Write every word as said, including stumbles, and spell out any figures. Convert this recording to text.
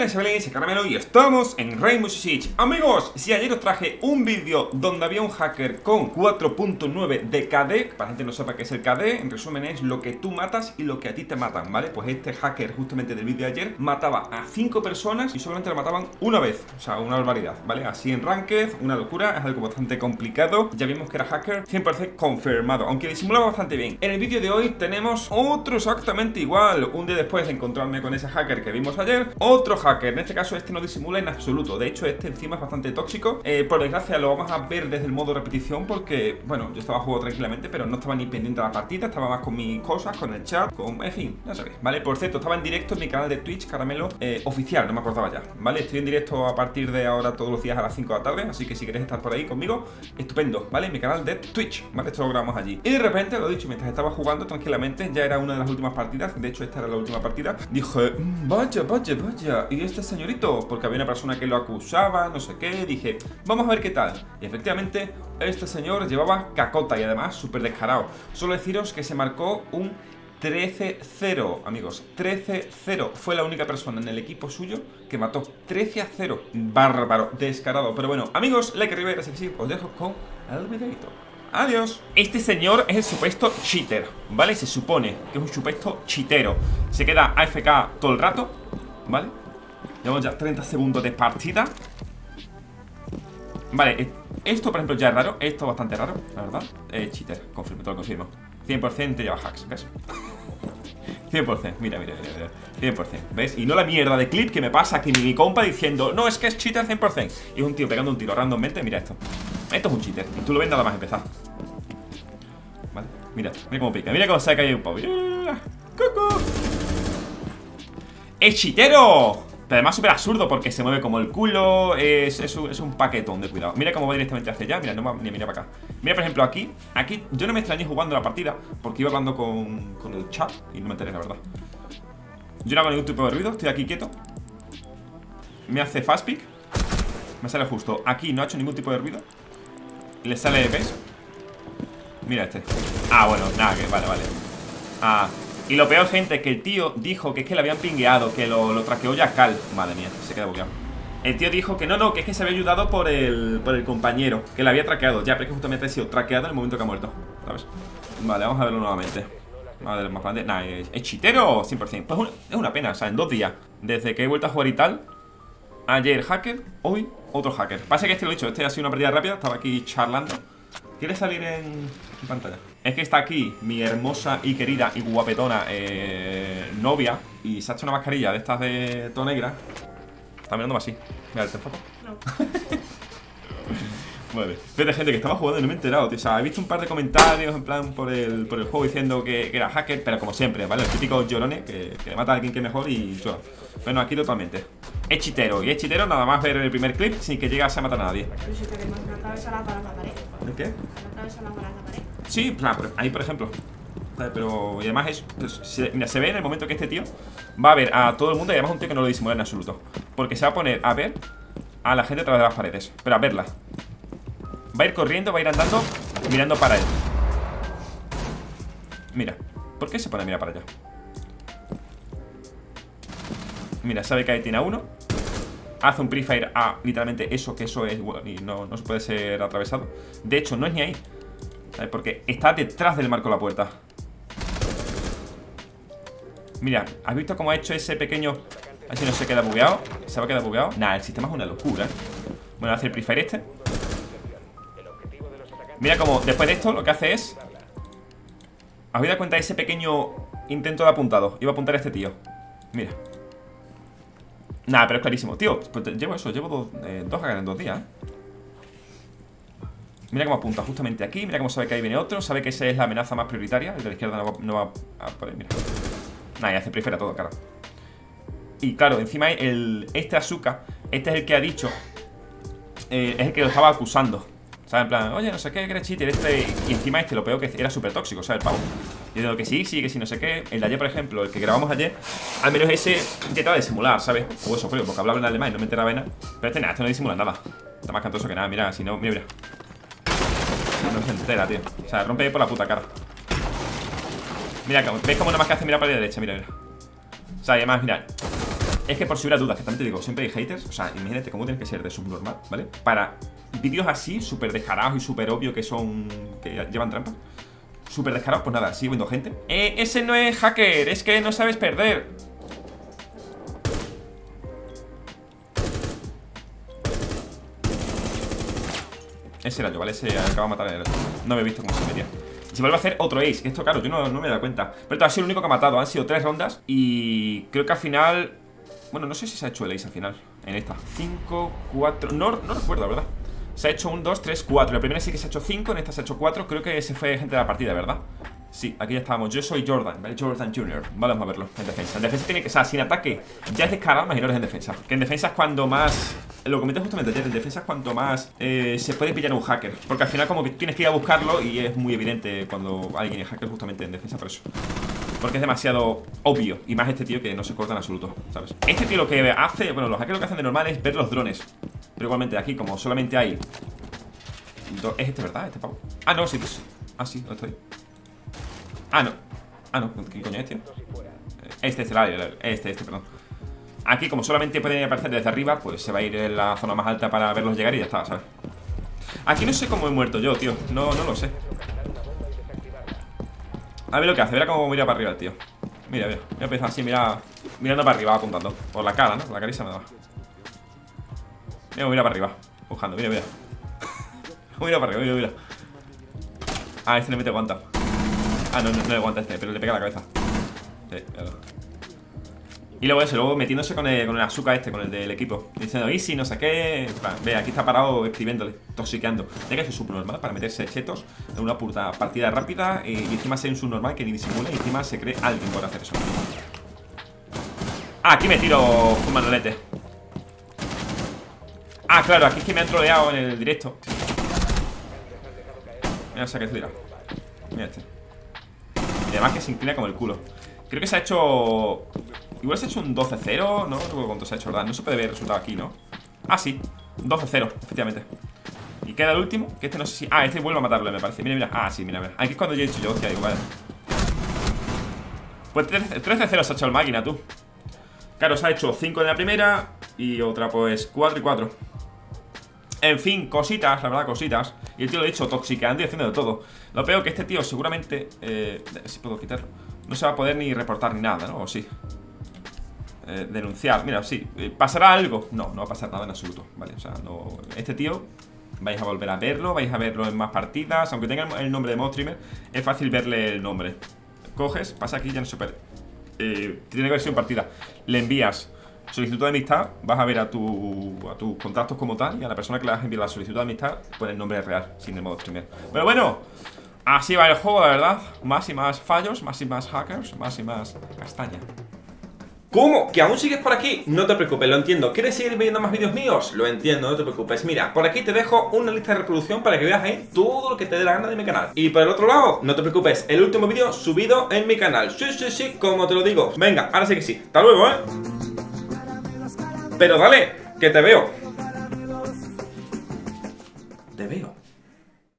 buenas chavales, soy Caramelo y estamos en Rainbow Six Siege. Amigos, si ayer os traje un vídeo donde había un hacker con cuatro punto nueve de K D, para la gente no sepa qué es el K D, en resumen es lo que tú matas y lo que a ti te matan, ¿vale? Pues este hacker justamente del vídeo de ayer mataba a cinco personas y solamente la mataban una vez, o sea, una barbaridad, ¿vale? Así en ranked, una locura, es algo bastante complicado. Ya vimos que era hacker cien por ciento confirmado, aunque disimulaba bastante bien. En el vídeo de hoy tenemos otro exactamente igual, un día después de encontrarme con ese hacker que vimos ayer, otro hacker, en este caso este no disimula en absoluto. De hecho este encima es bastante tóxico, eh, por desgracia lo vamos a ver desde el modo repetición, porque bueno, yo estaba jugando tranquilamente pero no estaba ni pendiente de la partida, estaba más con mis cosas, con el chat, con... en fin, ya sabéis, ¿vale? Por cierto, estaba en directo en mi canal de Twitch, Caramelo eh, Oficial, no me acordaba ya, ¿vale? Estoy en directo a partir de ahora todos los días a las cinco de la tarde, así que si queréis estar por ahí conmigo, estupendo, ¿vale? En mi canal de Twitch, ¿vale? Esto lo grabamos allí. Y de repente, lo dicho, mientras estaba jugando tranquilamente, ya era una de las últimas partidas, de hecho esta era la última partida, dije, vaya, vaya, vaya, ¿y este señorito? Porque había una persona que lo acusaba, no sé qué, dije, vamos a ver qué tal. Y efectivamente, este señor llevaba cacota y además súper descarado. Solo deciros que se marcó un trece cero, amigos, trece cero. Fue la única persona en el equipo suyo que mató. trece a cero, bárbaro, descarado. Pero bueno, amigos, like arriba y gracias, sí, os dejo con el videito. Adiós. Este señor es el supuesto cheater, ¿vale? Se supone que es un supuesto chitero. Se queda A F K todo el rato, ¿vale? Llevamos ya treinta segundos de partida. Vale, esto por ejemplo ya es raro. Esto es bastante raro, la verdad. eh, Cheater, confirmo, todo lo confirmo. Cien por ciento te lleva hacks, ¿ves? cien por ciento, mira, mira, mira, mira. cien por ciento, ¿ves? Y no la mierda de clip que me pasa aquí mi compa diciendo, no, es que es cheater cien por ciento. Y es un tío pegando un tiro randommente, mira esto. Esto es un cheater, y tú lo ves nada más empezar. Vale, mira, mira cómo pica, mira cómo se ha caído un pavo. ¡Cucu! ¡Es chitero! Pero además súper absurdo porque se mueve como el culo. Es, es, un, es un paquetón de cuidado. Mira cómo va directamente hacia allá. Mira, no va ni mira para acá. Mira, por ejemplo, aquí. Aquí yo no me extrañé jugando la partida porque iba hablando con, con el chat y no me enteré, la verdad. Yo no hago ningún tipo de ruido. Estoy aquí quieto. Me hace fast pick. Me sale justo. Aquí no ha hecho ningún tipo de ruido. Le sale, ¿ves? Mira este. Ah, bueno, nada, que vale, vale. Ah... Y lo peor, gente, es que el tío dijo que es que le habían pingueado, que lo, lo traqueó ya Cal. Madre mía, se queda bloqueado. El tío dijo que no, no, que es que se había ayudado por el, por el compañero, que le había traqueado. Ya, pero es que justamente ha sido traqueado en el momento que ha muerto, ¿sabes? Vale, vamos a verlo nuevamente. Vamos a verlo más grande. Nah, es, es chitero, cien por ciento. Pues una, es una pena, o sea, en dos días. Desde que he vuelto a jugar y tal. Ayer hacker, hoy otro hacker. Pasa que este lo he dicho, este ha sido una partida rápida, estaba aquí charlando. ¿Quieres salir en pantalla? Es que está aquí mi hermosa y querida y guapetona eh, novia. Y se ha hecho una mascarilla de estas de tono negra. Está mirándome así. Mira, ¿te enfoco? No. Vale. Fíjate, gente, que estaba jugando y no me he enterado, tío. O sea, he visto un par de comentarios en plan por el, por el juego diciendo que, que era hacker. Pero como siempre, ¿vale? Los típicos llorones que, que mata a alguien que mejor y llora. Bueno, aquí totalmente es chitero. Y es chitero nada más ver el primer clip sin que llegase a matar a nadie. ¿El qué? Sí, claro, ahí por ejemplo. Pero, y además es, pues, se, mira, se ve en el momento que este tío va a ver a todo el mundo. Y además un tío que no lo disimula en absoluto, porque se va a poner a ver a la gente a través de las paredes, pero a verla. Va a ir corriendo, va a ir andando, mirando para él. Mira, ¿por qué se pone a mirar para allá? Mira, sabe que ahí tiene a uno. Hace un prefire a literalmente eso, que eso es, bueno, y no, no se puede ser atravesado. De hecho, no es ni ahí, ¿sabes? Porque está detrás del marco de la puerta. Mira, ¿has visto cómo ha hecho ese pequeño? A ver si no se queda bugueado. ¿Se va a quedar bugueado? Nah, el sistema es una locura, ¿eh? Bueno, hace el prefire este. Mira cómo después de esto lo que hace es... ¿Habéis dado cuenta de ese pequeño intento de apuntado? Iba a apuntar a este tío. Mira. Nah, pero es clarísimo. Tío, pues llevo eso, llevo dos, eh, dos hackers en dos días, ¿eh? Mira cómo apunta justamente aquí. Mira cómo sabe que ahí viene otro. Sabe que esa es la amenaza más prioritaria. El de la izquierda no va, no va a... Poder, mira. Nah, y hace prefera todo, cara. Y claro, encima el, este Azuka, este es el que ha dicho... Eh, es el que lo estaba acusando. ¿Sabes? En plan, oye, no sé qué, que eres cheater este. Y encima este, lo peor que era súper tóxico, ¿sabes? El pavo. Y de lo que sí, sí, que sí, no sé qué. El de ayer, por ejemplo, el que grabamos ayer, al menos ese intentaba disimular, ¿sabes? O eso fue, porque hablaba en alemán y no me enteraba de nada. Pero este nada, este no disimula nada. Está más cantoso que nada, mira, si no, mira, mira. No se entera, tío. O sea, rompe por la puta cara. Mira, ¿ves cómo nada más que hace? Mira para la derecha, mira, mira. O sea, y además, mira. Es que por si hubiera dudas, que también te digo, siempre hay haters. O sea, imagínate cómo tienes que ser de subnormal, ¿vale? Para vídeos así, súper descarados y súper obvio que son... que llevan trampa. Súper descarados, pues nada, sigo viendo gente. Eh, ese no es hacker, es que no sabes perder. Ese era yo, ¿vale? Ese acaba de matar a él. No me he visto cómo se metía. Se vuelve a hacer otro ace, que esto, claro, yo no, no me he dado cuenta. Pero esto ha sido el único que ha matado, han sido tres rondas. Y creo que al final... bueno, no sé si se ha hecho el ace al final. En esta cinco, cuatro... No, no recuerdo, la verdad. Se ha hecho uno, dos, tres, cuatro. La primera sí que se ha hecho cinco, en esta se ha hecho cuatro. Creo que se fue gente de la partida, ¿verdad? Sí, aquí ya estábamos. Yo soy Jordan, ¿vale? Jordan junior Vale, vamos a verlo. En defensa. En defensa tiene que... o sea, sin ataque ya es descarado, imaginaros en defensa. Que en defensa es cuando más... lo comenté justamente ayer, en defensa es cuanto más eh, se puede pillar un hacker. Porque al final como que tienes que ir a buscarlo y es muy evidente cuando alguien es hacker justamente en defensa por eso. Porque es demasiado obvio. Y más este tío que no se corta en absoluto, ¿sabes? Este tío lo que hace, bueno, los hackers lo que hacen de normal es ver los drones. Pero igualmente aquí como solamente hay... ¿es este verdad? ¿Este pavo? Ah, no, sí, pues. Ah, sí, no estoy. Ah, no. Ah, no, ¿qué coño es, tío? Este, este, este, este, perdón. Aquí, como solamente pueden aparecer desde arriba, pues se va a ir en la zona más alta para verlos llegar y ya está, ¿sabes? Aquí no sé cómo he muerto yo, tío. No, no lo sé. A ver lo que hace, mira cómo mira para arriba el tío. Mira, mira, voy a empezar así, mira, mirando para arriba, apuntando. Por la cara, ¿no? Por la caricia me da. Mira, mira para arriba, buscando, mira, mira. Mira para arriba, mira, mira. Ah, este le mete guanta. Ah, no, no, no le aguanta este, pero le pega la cabeza. Sí, claro. Y luego eso, luego metiéndose con el, con el azúcar este, con el del equipo. Diciendo, easy, no sé qué. Ve, aquí está parado escribiéndole, toxiqueando. Tiene que ser subnormal para meterse chetos en una puta partida rápida. Y, y encima sea un subnormal que ni disimula. Y encima se cree alguien por hacer eso. Ah, aquí me tiro un manolete. Ah, claro, aquí es que me han troleado en el directo. Mira, o sea que se tira. Mira este. Y además que se inclina como el culo. Creo que se ha hecho... igual se ha hecho un doce cero, ¿no? ¿Cuánto se ha hecho, verdad? No se puede ver el resultado aquí, ¿no? Ah, sí, doce cero, efectivamente. Y queda el último, que este no sé si... ah, este vuelve a matarlo, me parece. Mira, mira. Ah, sí, mira, mira. Aquí es cuando yo he dicho yo, hostia, digo, vale. Pues trece cero se ha hecho el máquina, tú. Claro, se ha hecho cinco en la primera y otra, pues, cuatro y cuatro. En fin, cositas, la verdad, cositas. Y el tío lo ha dicho, toxicando y haciendo de todo. Lo peor que este tío seguramente... Eh, si puedo quitarlo. No se va a poder ni reportar ni nada, ¿no? O sí. Eh, denunciar, mira, sí, ¿pasará algo? No, no va a pasar nada en absoluto, vale, o sea, no, este tío, vais a volver a verlo, vais a verlo en más partidas, aunque tenga el nombre de modo streamer, es fácil verle el nombre, coges, pasa aquí, ya no se pierde, eh, tiene que haber sido en partida, le envías solicitud de amistad, vas a ver a, tu, a tus contactos como tal, y a la persona que le has enviado la solicitud de amistad, pone el nombre real, sin el modo streamer, pero bueno, así va el juego, la verdad, más y más fallos, más y más hackers, más y más castaña. ¿Cómo? ¿Que aún sigues por aquí? No te preocupes, lo entiendo. ¿Quieres seguir viendo más vídeos míos? Lo entiendo, no te preocupes. Mira, por aquí te dejo una lista de reproducción para que veas ahí todo lo que te dé la gana de mi canal. Y por el otro lado, no te preocupes, el último vídeo subido en mi canal. Sí, sí, sí, como te lo digo. Venga, ahora sí que sí. Hasta luego, ¿eh? Pero dale, que te veo.